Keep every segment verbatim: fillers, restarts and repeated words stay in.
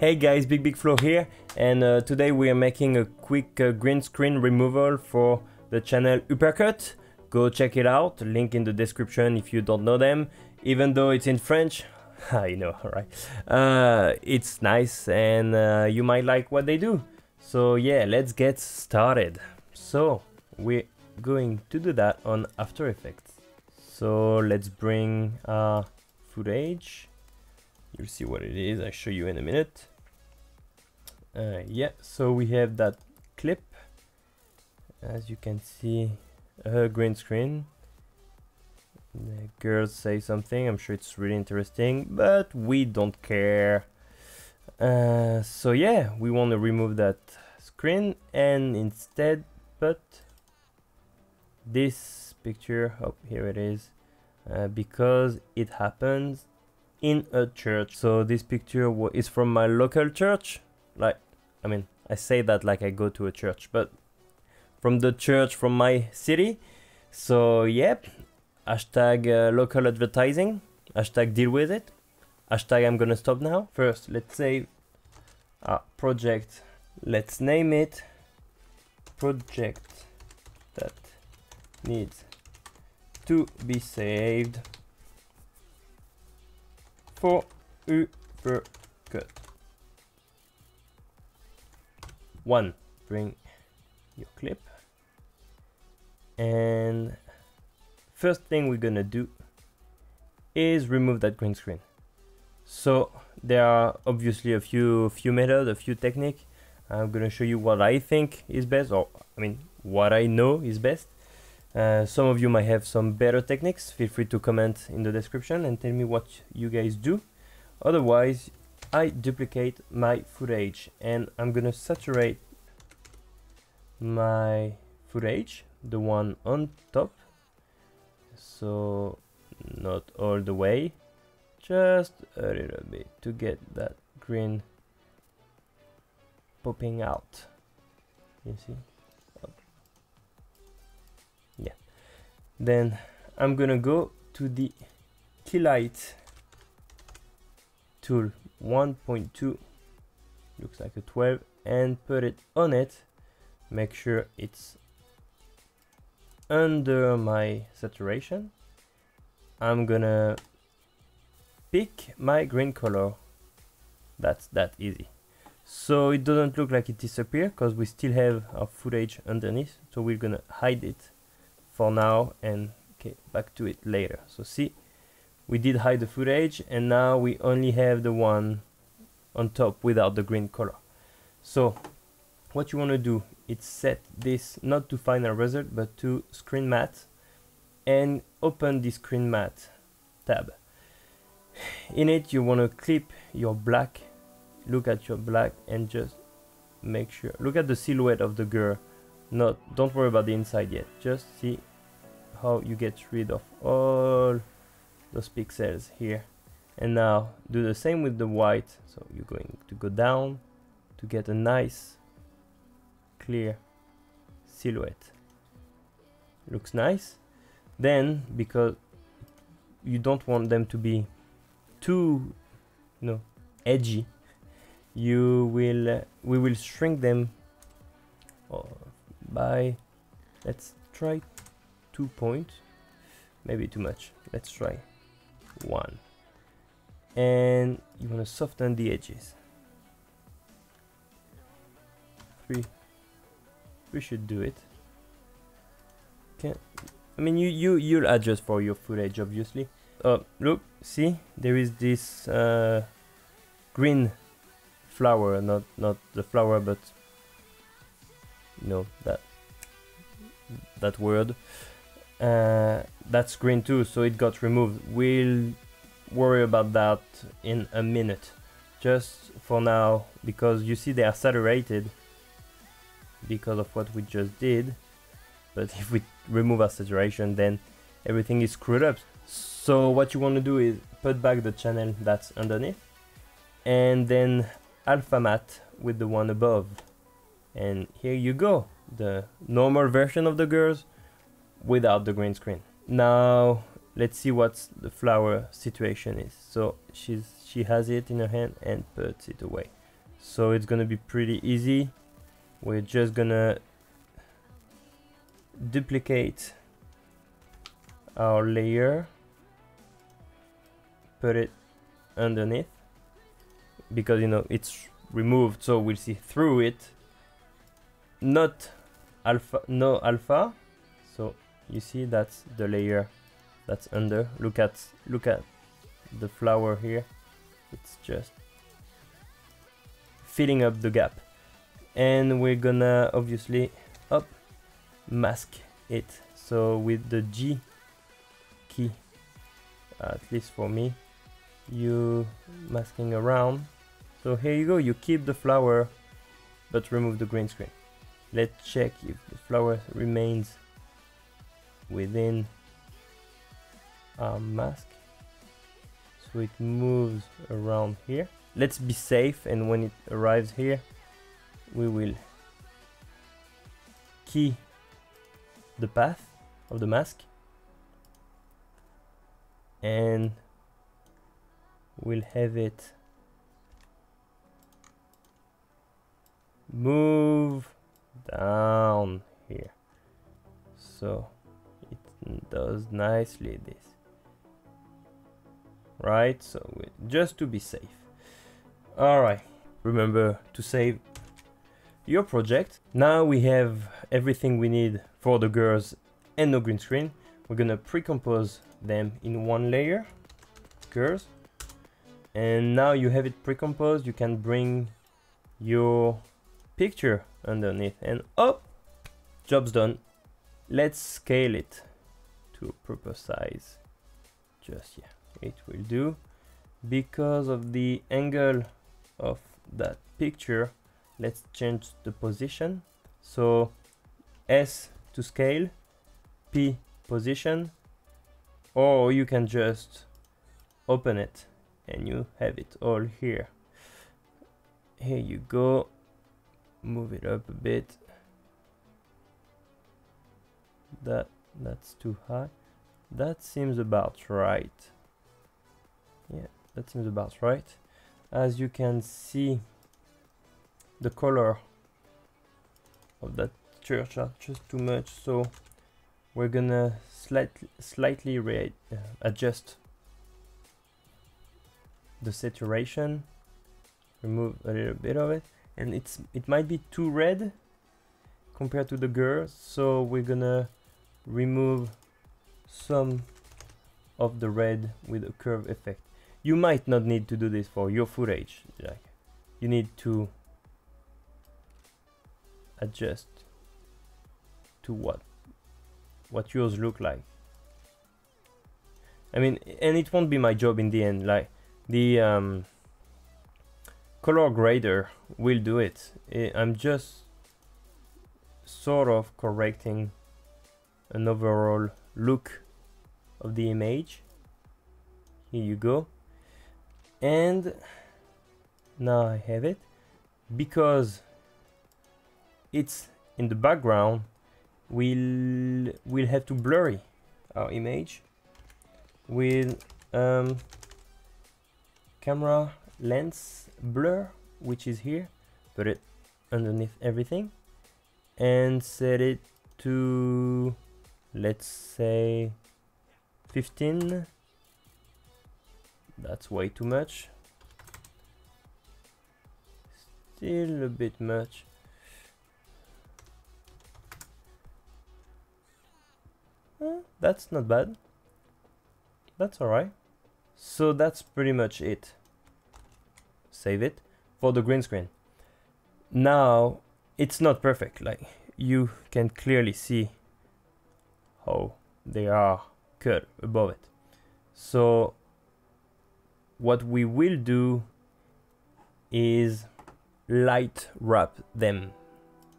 Hey guys, BigBigFlo here, and uh, today we are making a quick uh, green screen removal for the channel Uppercut. Go check it out, link in the description if you don't know them. Even though it's in French, I know, right? Uh, it's nice and uh, you might like what they do. So yeah, let's get started. So we're going to do that on After Effects. So let's bring our footage. You'll see what it is, I'll show you in a minute. Uh, yeah, so we have that clip. As you can see, a green screen. The girls say something, I'm sure it's really interesting, but we don't care. Uh, so yeah, we want to remove that screen and instead put this picture, oh, here it is, uh, because it happens in a church. So this picture is from my local church. Like, I mean, I say that like I go to a church, but from the church from my city. So yep, hashtag uh, local advertising, hashtag deal with it, hashtag I'm gonna stop now. First, let's save our project. Let's name it project that needs to be saved for Uppercut. One, bring your clip, and first thing we're gonna do is remove that green screen. So there are obviously a few few methods, a few techniques. I'm gonna show you what I think is best, or I mean what I know is best. Uh, some of you might have some better techniques. Feel free to comment in the description and tell me what you guys do. Otherwise, I duplicate my footage and I'm gonna saturate my footage, the one on top, so not all the way, just a little bit to get that green popping out. You see? Then I'm gonna go to the Key Light tool, one point two, looks like a twelve, and put it on it. Make sure it's under my saturation. I'm gonna pick my green color. That's that easy. So it doesn't look like it disappeared because we still have our footage underneath. So we're gonna hide it for now, and okay, back to it later. So see, we did hide the footage and now we only have the one on top without the green color. So what you want to do is set this not to final result but to screen matte, and open the screen matte tab. In it you want to clip your black, look at your black and just make sure, look at the silhouette of the girl. No, don't worry about the inside yet, just see how you get rid of all those pixels here. And now do the same with the white, so you're going to go down to get a nice clear silhouette. Looks nice. Then, because you don't want them to be too, you know, edgy, you will uh, we will shrink them by, let's try two point, maybe too much, let's try one, and you want to soften the edges. Three, we should do it. Can, I mean you, you, you'll adjust for your footage obviously. Uh, look, see, there is this uh, green flower, not, not the flower but no, that that word, uh, that's green too, so it got removed. We'll worry about that in a minute. Just for now, because you see they are saturated because of what we just did, but if we remove our saturation then everything is screwed up. So what you want to do is put back the channel that's underneath and then alpha matte with the one above. And here you go, the normal version of the girls without the green screen. Now let's see what's the flower situation is. So she's she has it in her hand and puts it away. so it's gonna be pretty easy. We're just gonna duplicate our layer, put it underneath, because you know it's removed, so we'll see through it. Not alpha, no alpha. So you see that's the layer that's under. Look at look at the flower here. It's just filling up the gap, and we're gonna obviously up mask it. So with the G key, at least for me, you masking around. So here you go, you keep the flower but remove the green screen. Let's check if the flower remains within our mask. So it moves around here. Let's be safe, and when it arrives here we will key the path of the mask, and we'll have it move down here, so it does nicely this, right? So just to be safe. All right, remember to save your project. Now we have everything we need for the girls and no green screen. We're gonna pre-compose them in one layer, girls. And now you have it pre-composed, you can bring your picture underneath and up, oh, job's done. Let's scale it to a proper size. Just yeah, it will do. Because of the angle of that picture, let's change the position. So S to scale, P position, or you can just open it. And you have it all here. Here you go. Move it up a bit. That that's too high. That seems about right. Yeah, that seems about right. As you can see, the color of that church are just too much. So we're gonna slightly slightly re uh, adjust the saturation, remove a little bit of it, and it's it might be too red compared to the girls, so we're gonna remove some of the red with a curve effect. You might not need to do this for your footage, like you need to adjust to what what yours look like. I mean, and it won't be my job in the end, like the um, color grader will do it. I'm just sort of correcting an overall look of the image. Here you go. And now I have it. Because it's in the background, we'll, we'll have to blurry our image with um, Camera Lens Blur, which is here. Put it underneath everything and set it to, let's say, fifteen. That's way too much. Still a bit much. Eh, that's not bad. That's alright. So that's pretty much it. Save it for the green screen. Now it's not perfect, like you can clearly see how they are cut above it. So what we will do is light wrap them.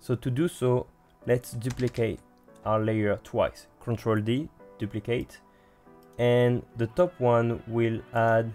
So to do so, let's duplicate our layer twice. Ctrl D, duplicate. And the top one will add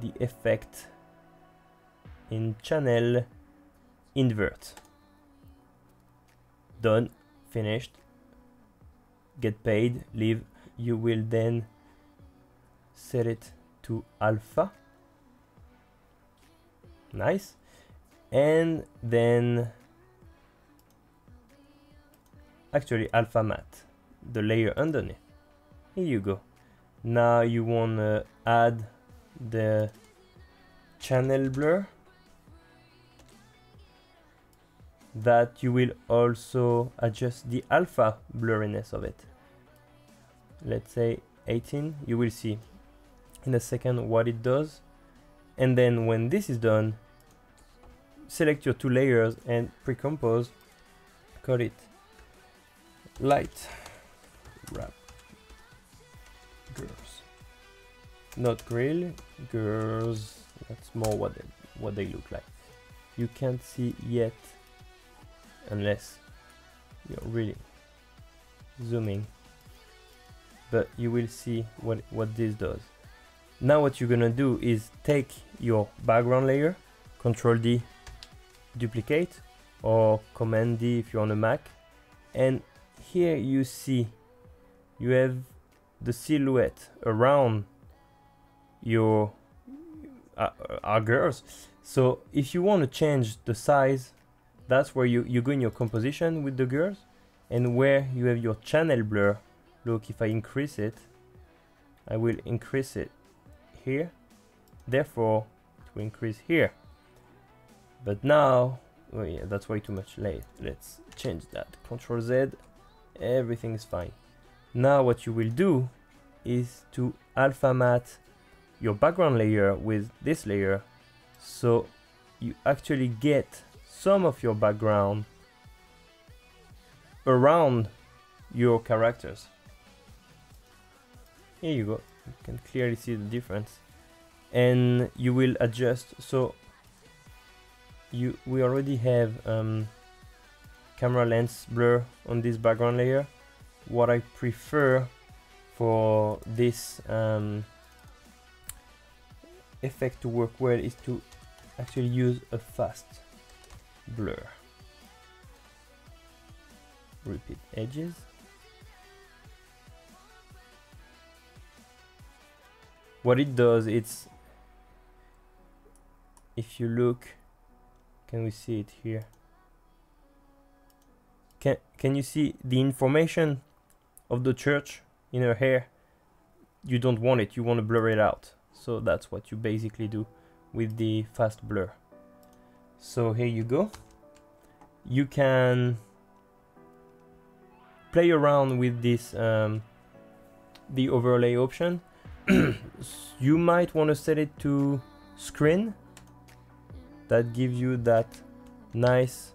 the effect in channel invert. Done, finished, get paid, leave. You will then set it to alpha. Nice. and then actually alpha matte the layer underneath. Here you go. Now you want to add the channel blur that you will also adjust the alpha blurriness of it. Let's say eighteen. You will see in a second what it does. And then when this is done, select your two layers and pre-compose, call it light wrap girls, not grill girls. That's more what they, what they look like. You can't see yet unless you're really zooming, but you will see what what this does. Now what you're gonna do is take your background layer, Control D, duplicate, or Command D if you're on a Mac, and here you see you have the silhouette around your uh, our girls. So if you want to change the size, that's where you, you go in your composition with the girls, and where you have your channel blur. Look, if I increase it, I will increase it here, therefore it will increase here. But now, oh yeah, that's way too much late. Let's change that. Control Z, everything is fine. Now what you will do is to alpha matte your background layer with this layer, so you actually get some of your background around your characters. Here you go, you can clearly see the difference, and you will adjust. So you we already have um, camera lens blur on this background layer. What I prefer for this um, effect to work well is to actually use a fast blur. Repeat edges. What it does, it's, if you look, can we see it here? Can, can you see the information of the church in her hair? You don't want it, you want to blur it out. So that's what you basically do with the fast blur. So here you go. You can play around with this, um, the overlay option. You might want to set it to screen. That gives you that nice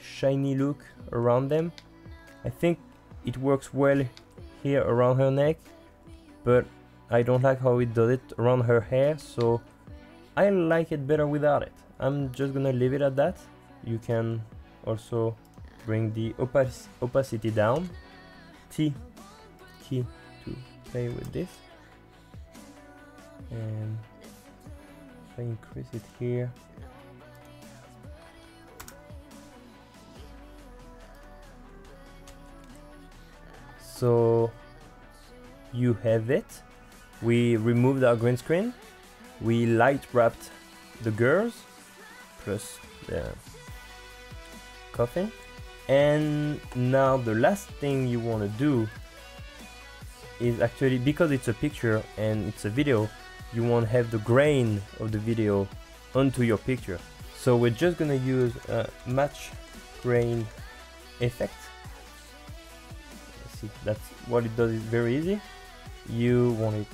shiny look around them. I think it works well here around her neck, but I don't like how it does it around her hair, so I like it better without it. I'm just gonna leave it at that. You can also bring the opac opacity down. T key to play with this, and if I increase it here, so you have it. We removed our green screen, we light wrapped the girls plus the coffin, and now the last thing you want to do is actually, because it's a picture and it's a video, you want to have the grain of the video onto your picture. So we're just going to use a match grain effect. See, that's what it does, is very easy. You want it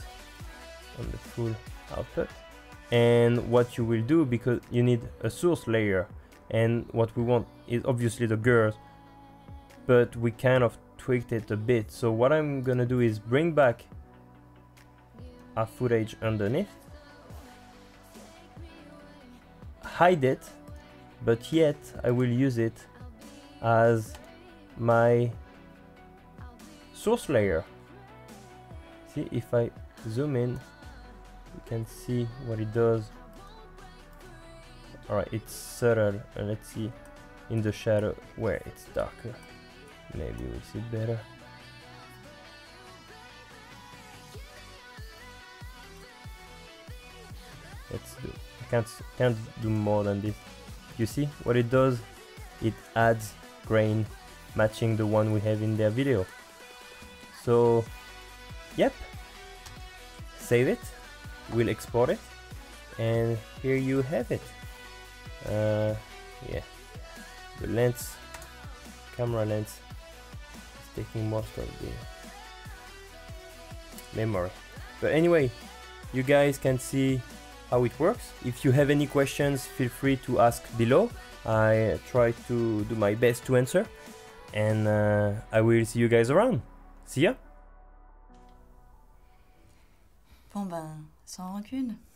on the full output, and what you will do, because you need a source layer, and what we want is obviously the girls, but we kind of tweaked it a bit. So what I'm gonna do is bring back our footage underneath, hide it, but yet I will use it as my source layer. See, if I zoom in, you can see what it does. All right, it's subtle, and let's see in the shadow where it's darker. Maybe we'll see better. Let's do. I can't can't do more than this. You see what it does? It adds grain matching the one we have in their video. So yep, save it, we'll export it, and here you have it. Uh, yeah, the lens, camera lens, is taking most of the memory. But anyway, you guys can see how it works. If you have any questions, feel free to ask below. I try to do my best to answer, and uh, I will see you guys around. See ya. Bon ben, sans rancune.